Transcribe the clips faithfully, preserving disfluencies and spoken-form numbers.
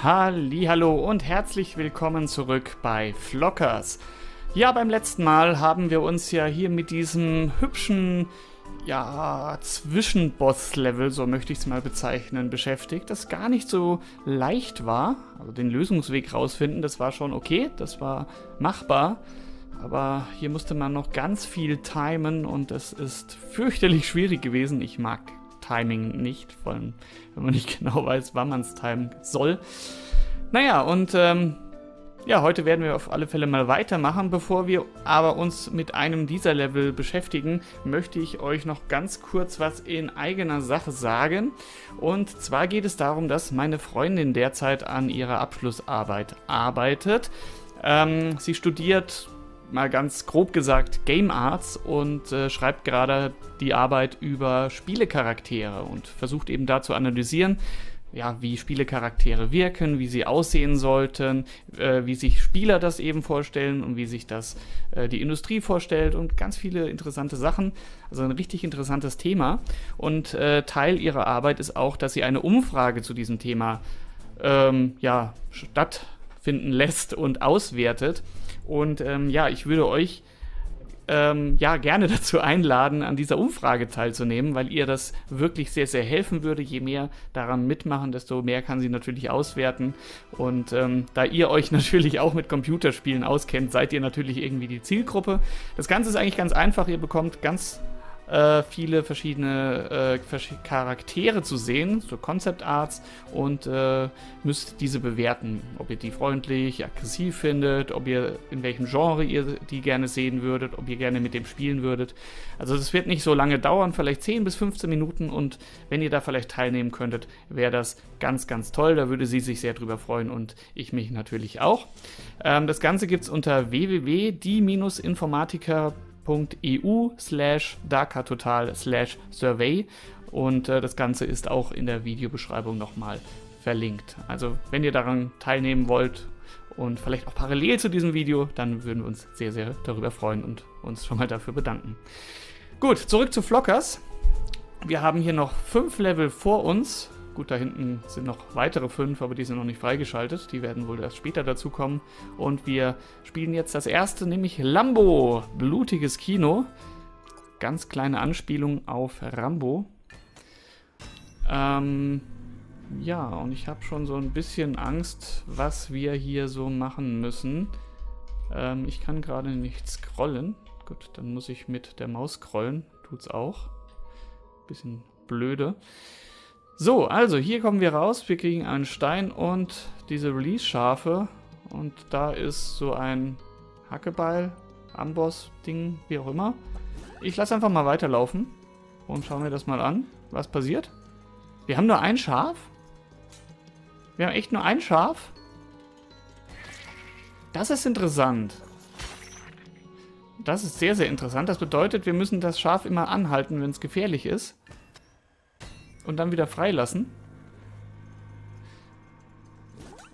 Hallihallo und herzlich willkommen zurück bei Flockers. Ja, beim letzten Mal haben wir uns ja hier mit diesem hübschen, ja, Zwischenboss-Level, so möchte ich es mal bezeichnen, beschäftigt, das gar nicht so leicht war. Also den Lösungsweg rausfinden, das war schon okay, das war machbar. Aber hier musste man noch ganz viel timen und es ist fürchterlich schwierig gewesen. Ich mag Timing nicht, vor allem wenn man nicht genau weiß, wann man es timen soll. Naja, und ähm, ja, heute werden wir auf alle Fälle mal weitermachen. Bevor wir aber uns mit einem dieser Level beschäftigen, möchte ich euch noch ganz kurz was in eigener Sache sagen. Und zwar geht es darum, dass meine Freundin derzeit an ihrer Abschlussarbeit arbeitet. Ähm, sie studiert, mal ganz grob gesagt, Game Arts und äh, schreibt gerade die Arbeit über Spielecharaktere und versucht eben da zu analysieren, ja, wie Spielecharaktere wirken, wie sie aussehen sollten, äh, wie sich Spieler das eben vorstellen und wie sich das äh, die Industrie vorstellt und ganz viele interessante Sachen. Also ein richtig interessantes Thema. Und äh, Teil ihrer Arbeit ist auch, dass sie eine Umfrage zu diesem Thema ähm, ja, stattfinden lässt und auswertet. Und ähm, ja, ich würde euch ähm, ja, gerne dazu einladen, an dieser Umfrage teilzunehmen, weil ihr das wirklich sehr, sehr helfen würde. Je mehr daran mitmachen, desto mehr kann sie natürlich auswerten. Und ähm, da ihr euch natürlich auch mit Computerspielen auskennt, seid ihr natürlich irgendwie die Zielgruppe. Das Ganze ist eigentlich ganz einfach. Ihr bekommt ganz äh, viele verschiedene äh, Charaktere zu sehen, so Concept Arts, und äh, müsst diese bewerten, ob ihr die freundlich, aggressiv findet, ob ihr in welchem Genre ihr die gerne sehen würdet, ob ihr gerne mit dem spielen würdet. Also das wird nicht so lange dauern, vielleicht zehn bis fünfzehn Minuten, und wenn ihr da vielleicht teilnehmen könntet, wäre das ganz, ganz toll. Da würde sie sich sehr drüber freuen und ich mich natürlich auch. Ähm, das Ganze gibt es unter w w w punkt die Bindestrich informatiker punkt com eu slash darkertotal slash survey, und äh, das Ganze ist auch in der Videobeschreibung nochmal verlinkt. Also wenn ihr daran teilnehmen wollt und vielleicht auch parallel zu diesem Video, dann würden wir uns sehr, sehr darüber freuen und uns schon mal dafür bedanken. Gut, zurück zu Flockers. Wir haben hier noch fünf Level vor uns. Gut, da hinten sind noch weitere fünf, aber die sind noch nicht freigeschaltet. Die werden wohl erst später dazukommen. Und wir spielen jetzt das erste, nämlich Lambo. Blutiges Kino. Ganz kleine Anspielung auf Rambo. Ähm, ja, und ich habe schon so ein bisschen Angst, was wir hier so machen müssen. Ähm, ich kann gerade nicht scrollen. Gut, dann muss ich mit der Maus scrollen. Tut's auch. Bisschen blöde. So, also hier kommen wir raus, wir kriegen einen Stein und diese Release-Schafe, und da ist so ein Hackebeil, Amboss-Ding, wie auch immer. Ich lasse einfach mal weiterlaufen und schauen wir das mal an, was passiert. Wir haben nur ein Schaf? Wir haben echt nur ein Schaf? Das ist interessant. Das ist sehr, sehr interessant. Das bedeutet, wir müssen das Schaf immer anhalten, wenn es gefährlich ist. Und dann wieder freilassen.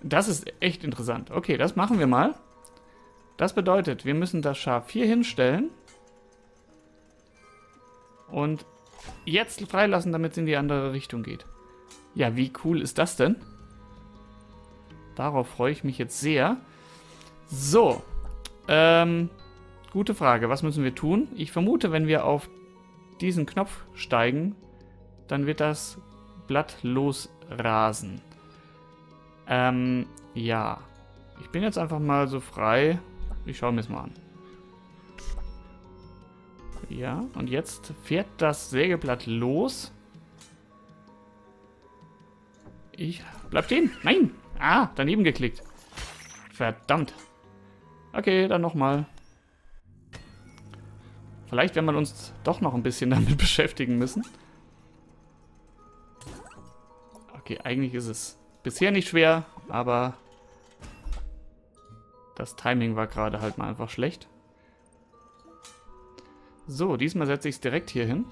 Das ist echt interessant. Okay, das machen wir mal. Das bedeutet, wir müssen das Schaf hier hinstellen. Und jetzt freilassen, damit es in die andere Richtung geht. Ja, wie cool ist das denn? Darauf freue ich mich jetzt sehr. So. Ähm, gute Frage. Was müssen wir tun? Ich vermute, wenn wir auf diesen Knopf steigen, dann wird das Blatt losrasen. Ähm, ja. Ich bin jetzt einfach mal so frei. Ich schaue mir es mal an. Ja, und jetzt fährt das Sägeblatt los. Ich bleib stehen. Nein! Ah, daneben geklickt. Verdammt. Okay, dann nochmal. Vielleicht werden wir uns doch noch ein bisschen damit beschäftigen müssen. Okay, eigentlich ist es bisher nicht schwer, aber das Timing war gerade halt mal einfach schlecht. So, diesmal setze ich es direkt hier hin.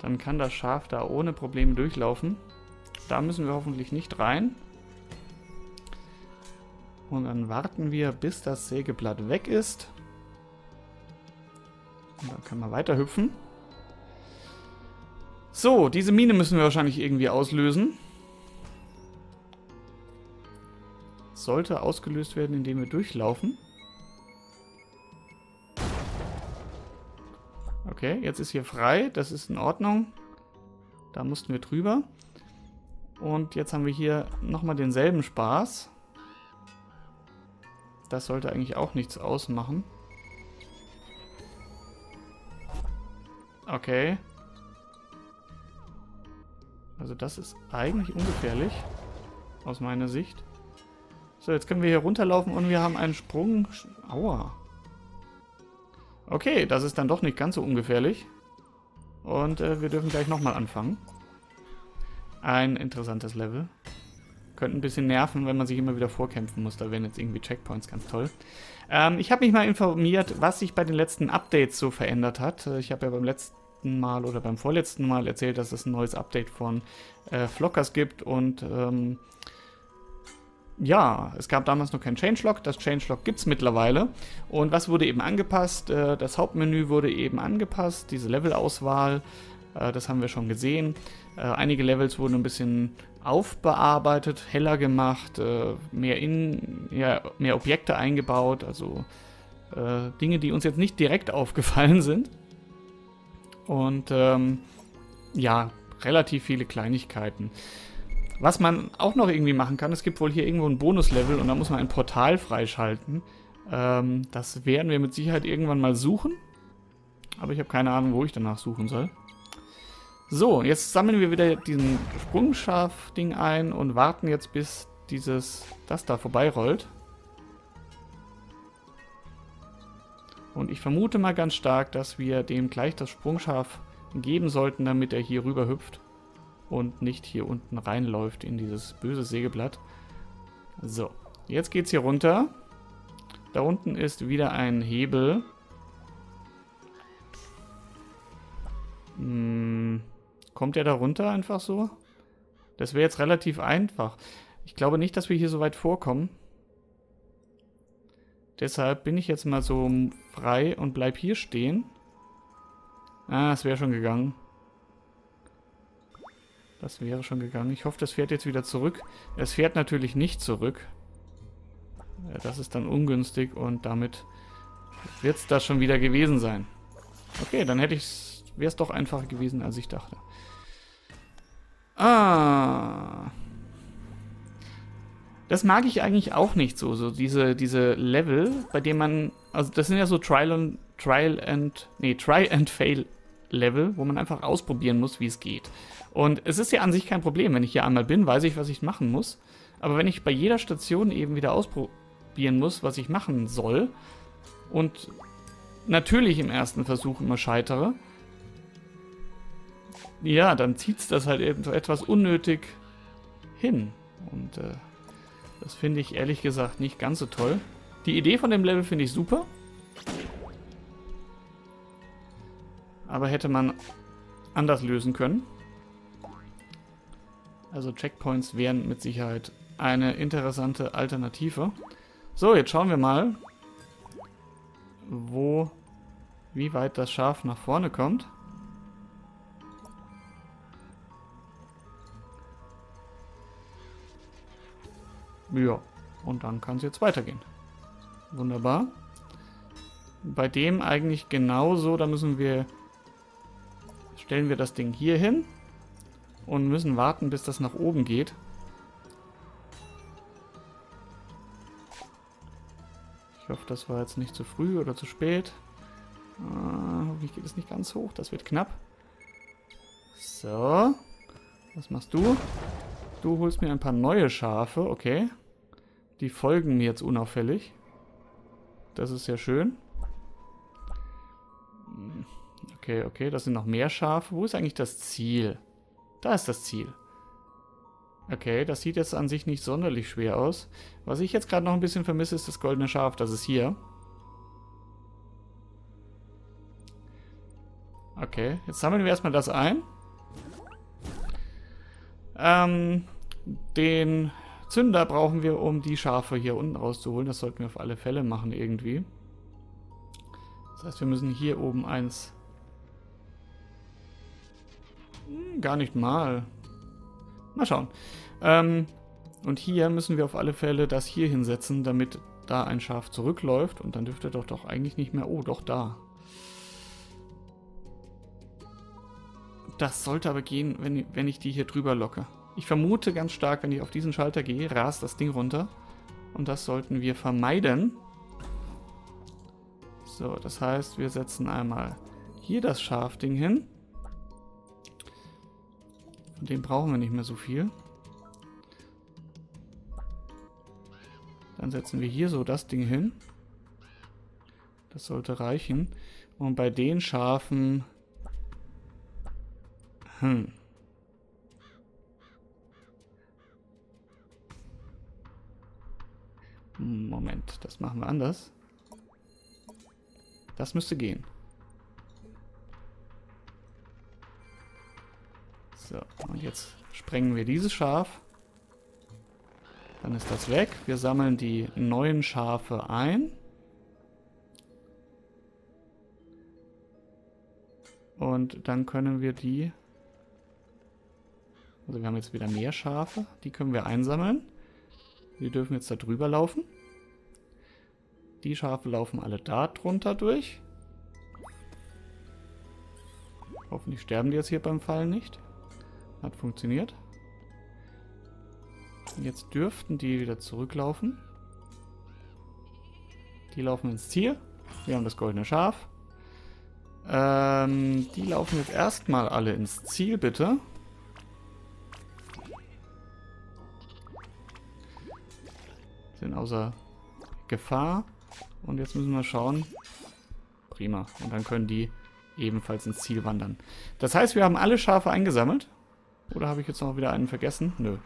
Dann kann das Schaf da ohne Probleme durchlaufen. Da müssen wir hoffentlich nicht rein. Und dann warten wir, bis das Sägeblatt weg ist. Und dann kann man weiter hüpfen. So, diese Mine müssen wir wahrscheinlich irgendwie auslösen. sollte ausgelöst werden, indem wir durchlaufen. Okay, jetzt ist hier frei. Das ist in Ordnung. Da mussten wir drüber. Und jetzt haben wir hier nochmal denselben Spaß. Das sollte eigentlich auch nichts ausmachen. Okay. Also das ist eigentlich ungefährlich. Aus meiner Sicht. So, jetzt können wir hier runterlaufen und wir haben einen Sprung. Aua. Okay, das ist dann doch nicht ganz so ungefährlich. Und äh, wir dürfen gleich nochmal anfangen. Ein interessantes Level. Könnte ein bisschen nerven, wenn man sich immer wieder vorkämpfen muss. Da wären jetzt irgendwie Checkpoints ganz toll. Ähm, ich habe mich mal informiert, was sich bei den letzten Updates so verändert hat. Ich habe ja beim letzten Mal oder beim vorletzten Mal erzählt, dass es ein neues Update von äh, Flockers gibt. Und ähm, ja, es gab damals noch kein Changelog. Das Changelog gibt es mittlerweile. Und was wurde eben angepasst? Äh, das Hauptmenü wurde eben angepasst. Diese Levelauswahl. Das haben wir schon gesehen. Einige Levels wurden ein bisschen aufbearbeitet, heller gemacht, mehr, in, ja, mehr Objekte eingebaut, also äh, Dinge, die uns jetzt nicht direkt aufgefallen sind. Und ähm, ja, relativ viele Kleinigkeiten. Was man auch noch irgendwie machen kann, es gibt wohl hier irgendwo ein Bonuslevel und da muss man ein Portal freischalten. Ähm, das werden wir mit Sicherheit irgendwann mal suchen, aber ich habe keine Ahnung, wo ich danach suchen soll. So, jetzt sammeln wir wieder diesen Sprungscharf-Ding ein und warten jetzt, bis dieses, das da vorbeirollt. Und ich vermute mal ganz stark, dass wir dem gleich das Sprungscharf geben sollten, damit er hier rüber hüpft und nicht hier unten reinläuft in dieses böse Sägeblatt. So, jetzt geht's hier runter. Da unten ist wieder ein Hebel. Hm. Kommt er da runter einfach so? Das wäre jetzt relativ einfach. Ich glaube nicht, dass wir hier so weit vorkommen. Deshalb bin ich jetzt mal so frei und bleib hier stehen. Ah, es wäre schon gegangen. Das wäre schon gegangen. Ich hoffe, das fährt jetzt wieder zurück. Es fährt natürlich nicht zurück. Das ist dann ungünstig und damit wird es das schon wieder gewesen sein. Okay, dann hätte ich es... Wäre es doch einfacher gewesen, als ich dachte. Ah. Das mag ich eigentlich auch nicht so. So diese, diese Level, bei denen man... Also das sind ja so Trial and... Trial and... Nee, Try and Fail Level, wo man einfach ausprobieren muss, wie es geht. Und es ist ja an sich kein Problem. Wenn ich hier einmal bin, weiß ich, was ich machen muss. Aber wenn ich bei jeder Station eben wieder ausprobieren muss, was ich machen soll, und natürlich im ersten Versuch immer scheitere, ja, dann zieht es das halt eben so etwas unnötig hin. Und äh, das finde ich ehrlich gesagt nicht ganz so toll. Die Idee von dem Level finde ich super. Aber hätte man anders lösen können. Also Checkpoints wären mit Sicherheit eine interessante Alternative. So, jetzt schauen wir mal, wo, wie weit das Schaf nach vorne kommt. Ja, und dann kann es jetzt weitergehen. Wunderbar. Bei dem eigentlich genauso, da müssen wir, stellen wir das Ding hier hin und müssen warten, bis das nach oben geht. Ich hoffe, das war jetzt nicht zu früh oder zu spät. Ah, hoffentlich geht es nicht ganz hoch, das wird knapp. So, was machst du? Du holst mir ein paar neue Schafe, okay. Die folgen mir jetzt unauffällig. Das ist sehr schön. Okay, okay, das sind noch mehr Schafe. Wo ist eigentlich das Ziel? Da ist das Ziel. Okay, das sieht jetzt an sich nicht sonderlich schwer aus. Was ich jetzt gerade noch ein bisschen vermisse, ist das goldene Schaf. Das ist hier. Okay, jetzt sammeln wir erstmal das ein. Ähm, den Zünder brauchen wir, um die Schafe hier unten rauszuholen. Das sollten wir auf alle Fälle machen irgendwie. Das heißt, wir müssen hier oben eins... Hm, gar nicht mal. Mal schauen. Ähm, Und hier müssen wir auf alle Fälle das hier hinsetzen, damit da ein Schaf zurückläuft. Und dann dürfte doch doch eigentlich nicht mehr... Oh, doch da. Das sollte aber gehen, wenn, wenn ich die hier drüber locke. Ich vermute ganz stark, wenn ich auf diesen Schalter gehe, rast das Ding runter. Und das sollten wir vermeiden. So, das heißt, wir setzen einmal hier das Schafding hin. Von dem brauchen wir nicht mehr so viel. Dann setzen wir hier so das Ding hin. Das sollte reichen. Und bei den Schafen... Hm... Moment, das machen wir anders. Das müsste gehen. So, und jetzt sprengen wir dieses Schaf. Dann ist das weg. Wir sammeln die neuen Schafe ein. Und dann können wir die... Also wir haben jetzt wieder mehr Schafe. Die können wir einsammeln. Die dürfen jetzt da drüber laufen. Die Schafe laufen alle da drunter durch. Hoffentlich sterben die jetzt hier beim Fallen nicht. Hat funktioniert. Jetzt dürften die wieder zurücklaufen. Die laufen ins Ziel. Wir haben das goldene Schaf. Ähm, die laufen jetzt erstmal alle ins Ziel, bitte. Sind außer Gefahr. Und jetzt müssen wir schauen. Prima. Und dann können die ebenfalls ins Ziel wandern. Das heißt, wir haben alle Schafe eingesammelt. Oder habe ich jetzt noch wieder einen vergessen? Nö.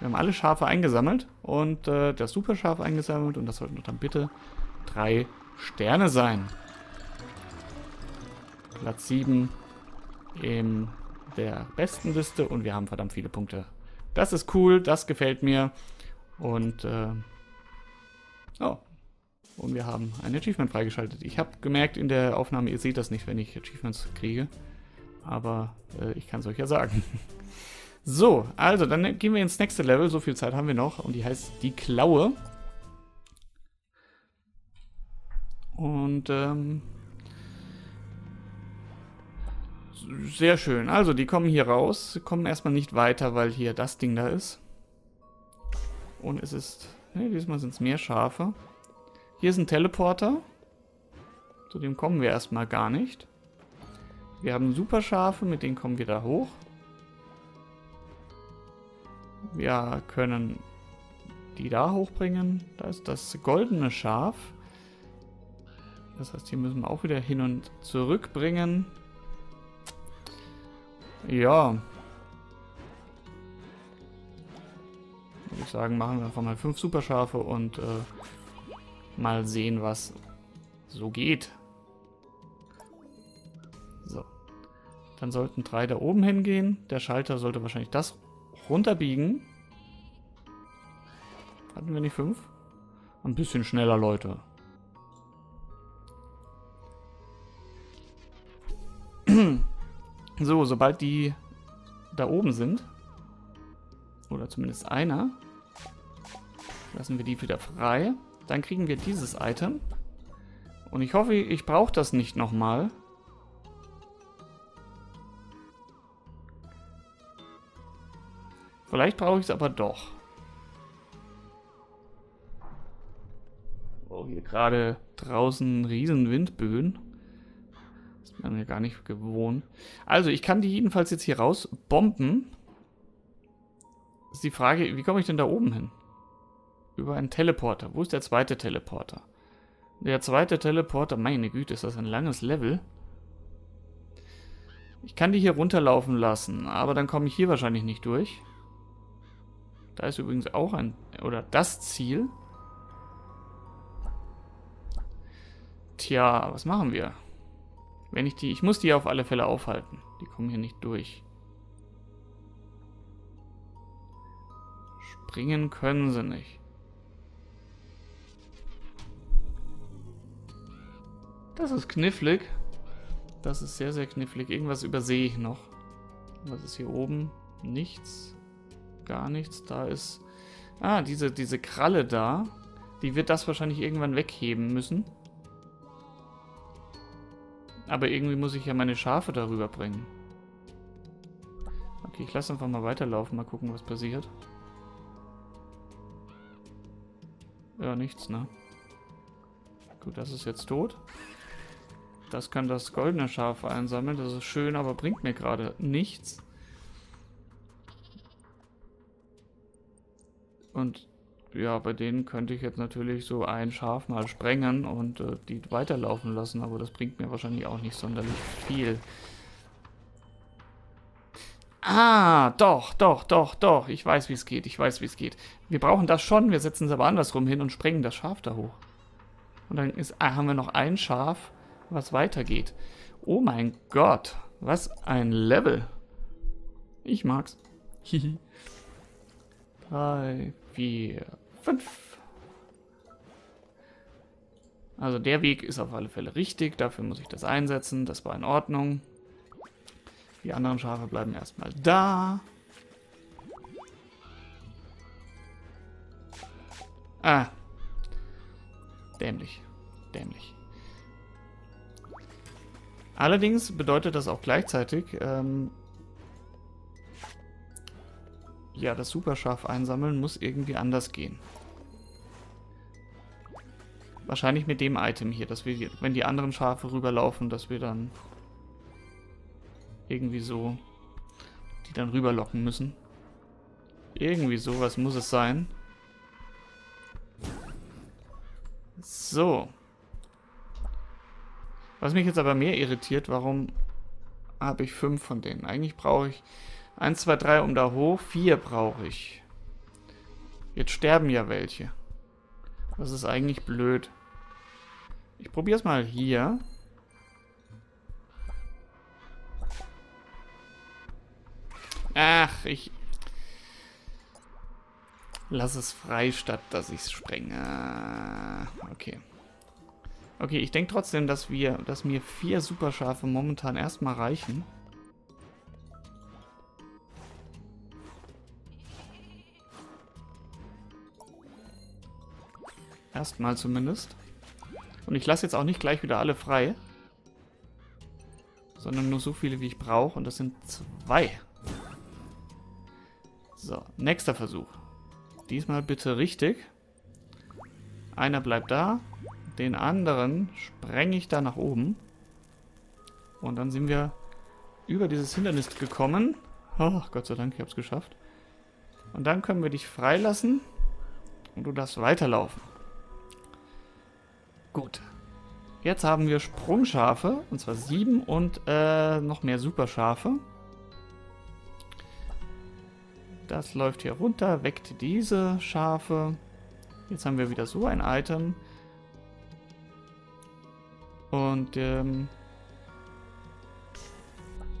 Wir haben alle Schafe eingesammelt und äh, das Superschaf eingesammelt. Und das sollten dann bitte drei Sterne sein. Platz sieben in der besten Liste. Und wir haben verdammt viele Punkte. Das ist cool. Das gefällt mir. Und äh, oh. Und wir haben ein Achievement freigeschaltet. Ich habe gemerkt in der Aufnahme, ihr seht das nicht, wenn ich Achievements kriege. Aber äh, ich kann es euch ja sagen. So, also dann gehen wir ins nächste Level. So viel Zeit haben wir noch. Und die heißt die Klaue. Und ähm, sehr schön. Also die kommen hier raus. Kommen erstmal nicht weiter, weil hier das Ding da ist. Und es ist... Ne, diesmal sind es mehr Schafe. Hier ist ein Teleporter. Zu dem kommen wir erstmal gar nicht. Wir haben Superschafe, mit denen kommen wir da hoch. Wir können die da hochbringen. Da ist das goldene Schaf. Das heißt, hier müssen wir auch wieder hin und zurück bringen. Ja. Würde ich sagen, machen wir einfach mal fünf Superschafe und äh, mal sehen, was so geht. So. Dann sollten drei da oben hingehen. Der Schalter sollte wahrscheinlich das runterbiegen. Hatten wir nicht fünf? Ein bisschen schneller, Leute. So, sobald die da oben sind, oder zumindest einer, lassen wir die wieder frei. Dann kriegen wir dieses Item. Und ich hoffe, ich brauche das nicht nochmal. Vielleicht brauche ich es aber doch. Oh, hier gerade draußen riesen Windböen. Das ist man ja gar nicht gewohnt. Also, ich kann die jedenfalls jetzt hier rausbomben. Ist die Frage, wie komme ich denn da oben hin? Über einen Teleporter. Wo ist der zweite Teleporter? Der zweite Teleporter, meine Güte, ist das ein langes Level. Ich kann die hier runterlaufen lassen, aber dann komme ich hier wahrscheinlich nicht durch. Da ist übrigens auch ein, oder das Ziel. Tja, was machen wir? Wenn ich die, ich muss die auf alle Fälle aufhalten. Die kommen hier nicht durch. Springen können sie nicht. Das ist knifflig. Das ist sehr, sehr knifflig. Irgendwas übersehe ich noch. Was ist hier oben? Nichts. gar nichts. Da ist... Ah, diese, diese Kralle da. Die wird das wahrscheinlich irgendwann wegheben müssen. Aber irgendwie muss ich ja meine Schafe darüber bringen. Okay, ich lasse einfach mal weiterlaufen. Mal gucken, was passiert. Ja, nichts, ne? Gut, das ist jetzt tot. Das kann das goldene Schaf einsammeln. Das ist schön, aber bringt mir gerade nichts. Und ja, bei denen könnte ich jetzt natürlich so ein Schaf mal sprengen und äh, die weiterlaufen lassen, aber das bringt mir wahrscheinlich auch nicht sonderlich viel. Ah, doch, doch, doch, doch. Ich weiß, wie es geht. Ich weiß, wie es geht. Wir brauchen das schon. Wir setzen es aber andersrum hin und sprengen das Schaf da hoch. Und dann ist, ah, haben wir noch ein Schaf, was weitergeht. Oh mein Gott. Was ein Level. Ich mag's. Hihi. Drei, vier, fünf. Also der Weg ist auf alle Fälle richtig. Dafür muss ich das einsetzen. Das war in Ordnung. Die anderen Schafe bleiben erstmal da. Ah. Dämlich. Dämlich. Allerdings bedeutet das auch gleichzeitig, ähm, ja, das Superschaf einsammeln muss irgendwie anders gehen. Wahrscheinlich mit dem Item hier, dass wir, wenn die anderen Schafe rüberlaufen, dass wir dann irgendwie so die dann rüberlocken müssen. Irgendwie sowas muss es sein. So. Was mich jetzt aber mehr irritiert, warum habe ich fünf von denen? Eigentlich brauche ich eins, zwei, drei, um da hoch. vier brauche ich. Jetzt sterben ja welche. Das ist eigentlich blöd. Ich probiere es mal hier. Ach, ich... Lass es frei, statt dass ich es sprenge. Okay. Okay, ich denke trotzdem, dass wir, dass mir vier Superschafe momentan erstmal reichen. Erstmal zumindest. Und ich lasse jetzt auch nicht gleich wieder alle frei. Sondern nur so viele, wie ich brauche. Und das sind zwei. So, nächster Versuch. Diesmal bitte richtig. Einer bleibt da. Den anderen sprenge ich da nach oben. Und dann sind wir über dieses Hindernis gekommen. Oh, Gott sei Dank, ich habe es geschafft. Und dann können wir dich freilassen. Und du darfst weiterlaufen. Gut. Jetzt haben wir Sprungschafe. Und zwar sieben und äh, noch mehr Superschafe. Das läuft hier runter, weckt diese Schafe. Jetzt haben wir wieder so ein Item. Und ähm,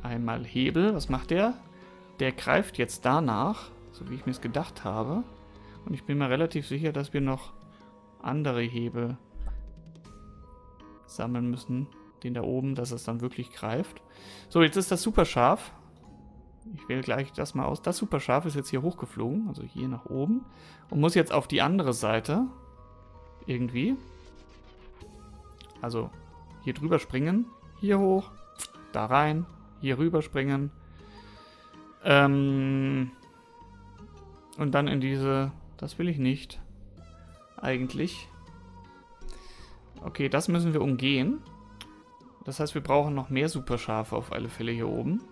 einmal Hebel. Was macht der? Der greift jetzt danach, so wie ich mir es gedacht habe. Und ich bin mir relativ sicher, dass wir noch andere Hebel sammeln müssen. Den da oben, dass es dann wirklich greift. So, jetzt ist das Superschaf. Ich wähle gleich das mal aus. Das Superschaf ist jetzt hier hochgeflogen, also hier nach oben. Und muss jetzt auf die andere Seite irgendwie. Also hier drüber springen, hier hoch, da rein, hier rüber springen. Ähm, und dann in diese... Das will ich nicht. Eigentlich. Okay, das müssen wir umgehen. Das heißt, wir brauchen noch mehr Superschafe auf alle Fälle hier oben.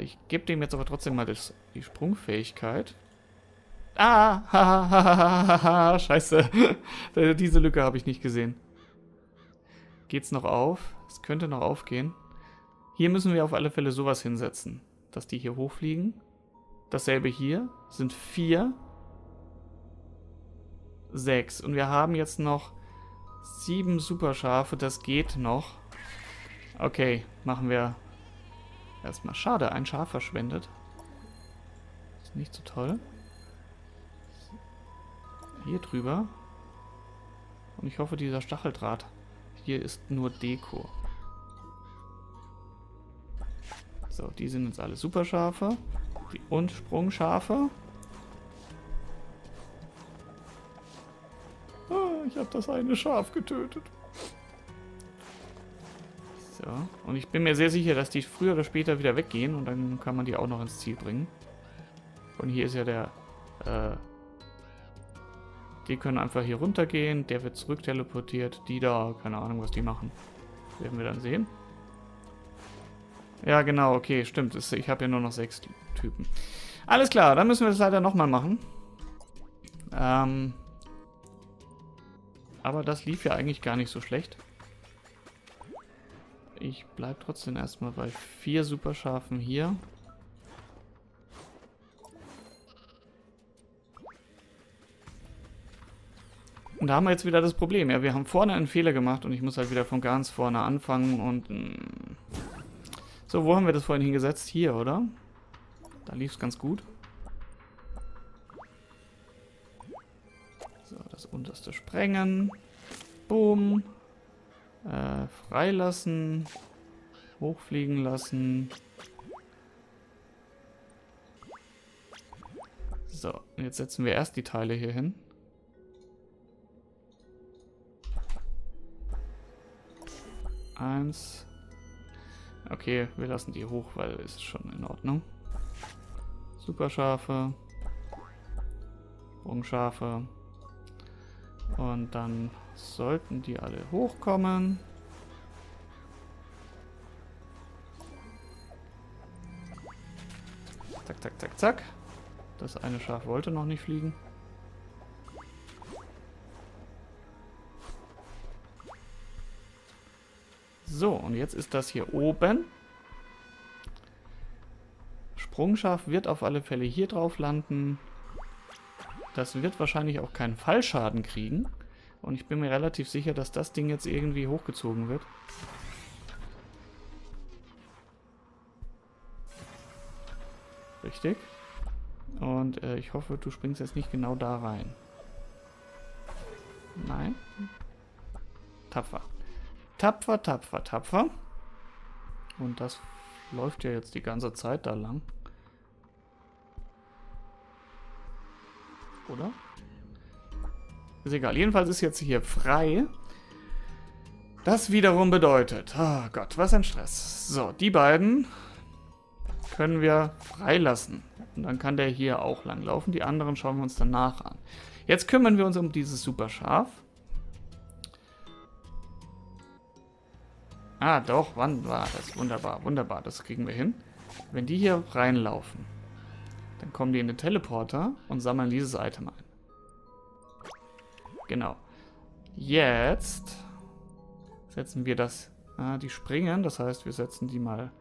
Ich gebe dem jetzt aber trotzdem mal das, die Sprungfähigkeit. Ah! Ha, ha, ha, ha, ha, scheiße. Diese Lücke habe ich nicht gesehen. Geht's noch auf? Es könnte noch aufgehen. Hier müssen wir auf alle Fälle sowas hinsetzen. Dass die hier hochfliegen. Dasselbe hier. Sind vier. Sechs. Und wir haben jetzt noch sieben Superschafe. Das geht noch. Okay, machen wir... Erstmal schade, ein Schaf verschwendet. Ist nicht so toll. Hier drüber. Und ich hoffe, dieser Stacheldraht hier ist nur Deko. So, die sind jetzt alle Superschafe. Die und Sprungschafe. Ah, ich habe das eine Schaf getötet. So, und ich bin mir sehr sicher, dass die früher oder später wieder weggehen und dann kann man die auch noch ins Ziel bringen. Und hier ist ja der... Äh, die können einfach hier runtergehen, der wird zurück teleportiert, die da, keine Ahnung, was die machen. Werden wir dann sehen. Ja, genau, okay, stimmt. Ich habe ja nur noch sechs Typen. Alles klar, dann müssen wir das leider nochmal machen. Ähm, aber das lief ja eigentlich gar nicht so schlecht. Ich bleibe trotzdem erstmal bei vier Superschafen hier. Und da haben wir jetzt wieder das Problem. Ja, wir haben vorne einen Fehler gemacht und ich muss halt wieder von ganz vorne anfangen und... Mh. So, wo haben wir das vorhin hingesetzt? Hier, oder? Da lief es ganz gut. So, das unterste sprengen. Boom. Äh, freilassen. Hochfliegen lassen. So, jetzt setzen wir erst die Teile hier hin. Eins. Okay, wir lassen die hoch, weil es ist schon in Ordnung. Superschafe. Sprungschafe. Und dann sollten die alle hochkommen. Zack, zack, zack, zack. Das eine Schaf wollte noch nicht fliegen. So, und jetzt ist das hier oben. Sprungschaf wird auf alle Fälle hier drauf landen. Das wird wahrscheinlich auch keinen Fallschaden kriegen. Und ich bin mir relativ sicher, dass das Ding jetzt irgendwie hochgezogen wird. Richtig. Und äh, ich hoffe, du springst jetzt nicht genau da rein. Nein. Tapfer. Tapfer, tapfer, tapfer. Und das läuft ja jetzt die ganze Zeit da lang. Oder? Ist egal. Jedenfalls ist jetzt hier frei. Das wiederum bedeutet... Oh Gott, was ein Stress. So, die beiden können wir freilassen. Und dann kann der hier auch lang laufen. Die anderen schauen wir uns danach an. Jetzt kümmern wir uns um dieses Superschaf. Ah, doch, wann war das? Wunderbar, wunderbar, das kriegen wir hin. Wenn die hier reinlaufen, dann kommen die in den Teleporter und sammeln dieses Item ein. Genau. Jetzt setzen wir das... Ah, die springen, das heißt, wir setzen die mal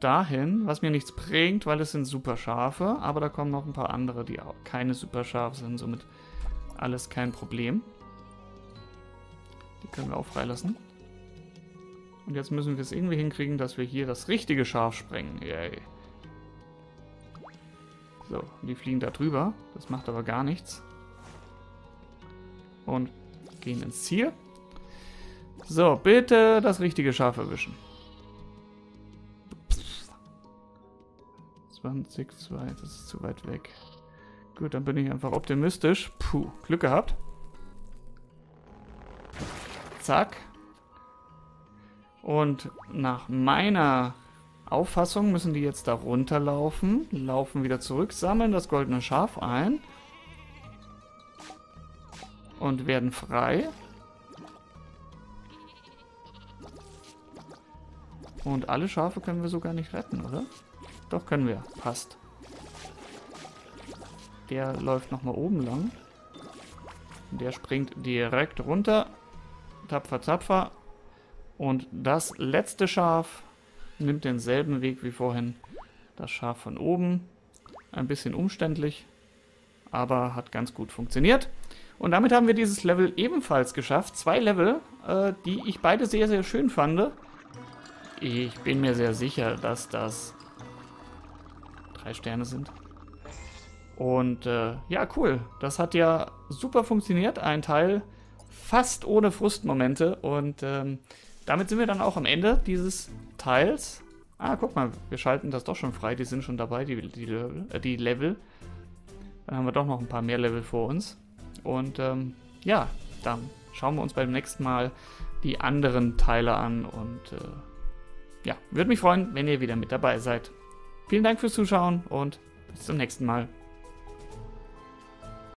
dahin, was mir nichts bringt, weil es sind Superschafe, aber da kommen noch ein paar andere, die auch keine Superschafe sind, somit alles kein Problem. Die können wir auch freilassen. Und jetzt müssen wir es irgendwie hinkriegen, dass wir hier das richtige Schaf sprengen. Yay. So, die fliegen da drüber. Das macht aber gar nichts. Und gehen ins Ziel. So, bitte das richtige Schaf erwischen. zwanzig, zwei, das ist zu weit weg. Gut, dann bin ich einfach optimistisch. Puh, Glück gehabt. Zack. Und nach meiner Auffassung müssen die jetzt da runterlaufen, laufen wieder zurück, sammeln das goldene Schaf ein und werden frei. Und alle Schafe können wir sogar nicht retten, oder? Doch, können wir. Passt. Der läuft nochmal oben lang. Der springt direkt runter. Tapfer, tapfer. Und das letzte Schaf nimmt denselben Weg wie vorhin. Das Schaf von oben. Ein bisschen umständlich, aber hat ganz gut funktioniert. Und damit haben wir dieses Level ebenfalls geschafft. Zwei Level, äh, die ich beide sehr, sehr schön fand. Ich bin mir sehr sicher, dass das drei Sterne sind. Und äh, ja, cool. Das hat ja super funktioniert. Ein Teil fast ohne Frustmomente und ähm, damit sind wir dann auch am Ende dieses Teils Ah, guck mal, wir schalten das doch schon frei. Die sind schon dabei, die, die, die Level. Dann haben wir doch noch ein paar mehr Level vor uns. Und ähm, ja, dann schauen wir uns beim nächsten Mal die anderen Teile an. Und äh, ja, würde mich freuen, wenn ihr wieder mit dabei seid. Vielen Dank fürs Zuschauen und bis zum nächsten Mal.